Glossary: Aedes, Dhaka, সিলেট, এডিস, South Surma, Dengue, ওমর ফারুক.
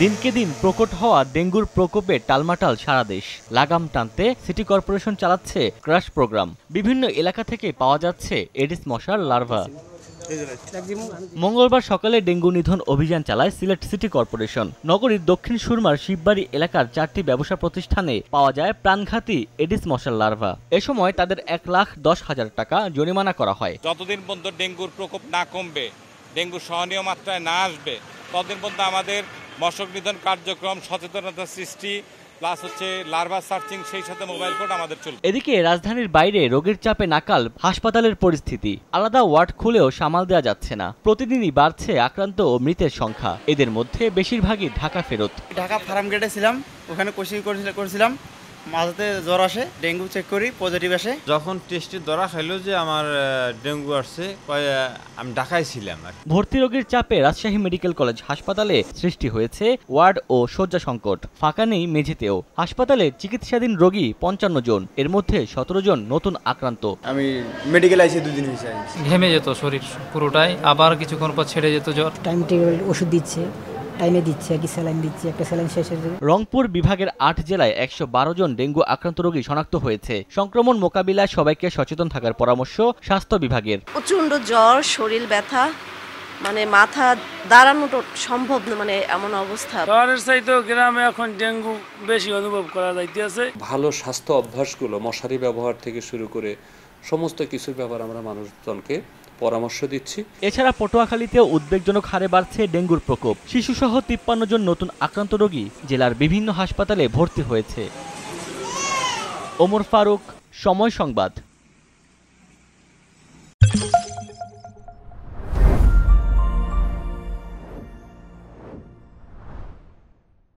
दिन के दिन प्रकट हवा डेंगुर प्रकोपे टालमाटाल सारा देश। लागाम टानते सिटी करपोरेशन चालाচ্ছে ক্রাশ প্রোগ্রাম। বিভিন্ন এলাকা থেকে পাওয়া যাচ্ছে এডিস মশার লার্ভা। मंगलवार सकाले डेंगू निधन अभियान चालाय सिलेट सिटी करपोरेशन। नगरीर दक्षिण सुरमार शिवबाड़ी एलाकार चारटी व्यवसा प्रतिष्ठाने पावा जाय प्राणघाती एडिस मशार लार्भा। ए समय तादेर 1,10,000 टाका जरिमाना करा हय। যতদিন পর্যন্ত ডেঙ্গুর প্রকোপ না কমবে, ডেঙ্গু সহনীয় মাত্রায় না আসবে, ততদিন পর্যন্ত আমাদের মশক নিধন কার্যক্রম, সচেতনতা সৃষ্টি প্লাস হচ্ছে লার্ভা সার্চিং সেই সাথে মোবাইল কোড আমাদের চলবে। এদিকে রাজধানীর বাইরে রোগীর চাপে নাকাল হাসপাতালের পরিস্থিতি। আলাদা ওয়ার্ড খুলেও সামাল দেয়া যাচ্ছে না। প্রতিদিনই বাড়ছে আক্রান্ত ও মৃতের সংখ্যা। এদের মধ্যে বেশিরভাগই ঢাকা ফেরত। ঢাকা ফার্ম গেটে ছিলাম, ওখানে কোচিং করেছিলাম, মাঝে জ্বর আসে, ডেঙ্গু চেক করি পজিটিভ আসে। যখন টেস্টে ধরা খাইলো যে আমার ডেঙ্গু আসছে, আমি ঢাকায় ছিলাম। ভর্তি রোগীর চাপে রাজশাহী মেডিকেল কলেজ হাসপাতালে সৃষ্টি হয়েছে ওয়ার্ড ও শয্যা সংকট। ফাঁকা নেই মেঝেতেও। হাসপাতালে চিকিৎসাধীন রোগী 55 জন, এর মধ্যে 17 জন নতুন আক্রান্ত। আমি মেডিকেল আইছি 2 দিন হইছে। ঘেমে যেত শরীর পুরোটাই, আবার কিছুক্ষণ পর ছেড়ে যেত জ্বর। টাইম টেবিল ওষুধ দিচ্ছে। রংপুর বিভাগের 8 জেলায় 112 জন ডেঙ্গু আক্রান্ত রোগী শনাক্ত হয়েছে। সংক্রমণ মোকাবিলায় সবাইকে সচেতন থাকার পরামর্শ স্বাস্থ্য বিভাগের। প্রচন্ড জ্বর, শরীর ব্যথা, মানে মাথা দাঁড়ানো সম্ভব না, মানে এমন অবস্থা। শহরের চাইতে গ্রামে এখন ডেঙ্গু বেশি অনুভব করা যাইতেছে। ভালো স্বাস্থ্য অভ্যাসগুলো, মশারি ব্যবহার থেকে শুরু করে সমস্ত কিছুর ব্যাপারে আমরা মানুষজনকে পরামর্শ দিচ্ছি। এছাড়া পটুয়াখালীতেও উদ্বেগজনক হারে বাড়ছে ডেঙ্গুর প্রকোপ। শিশুসহ 53 জন নতুন আক্রান্ত রোগী জেলার বিভিন্ন হাসপাতালে ভর্তি হয়েছে। ওমর ফারুক, সময় সংবাদ।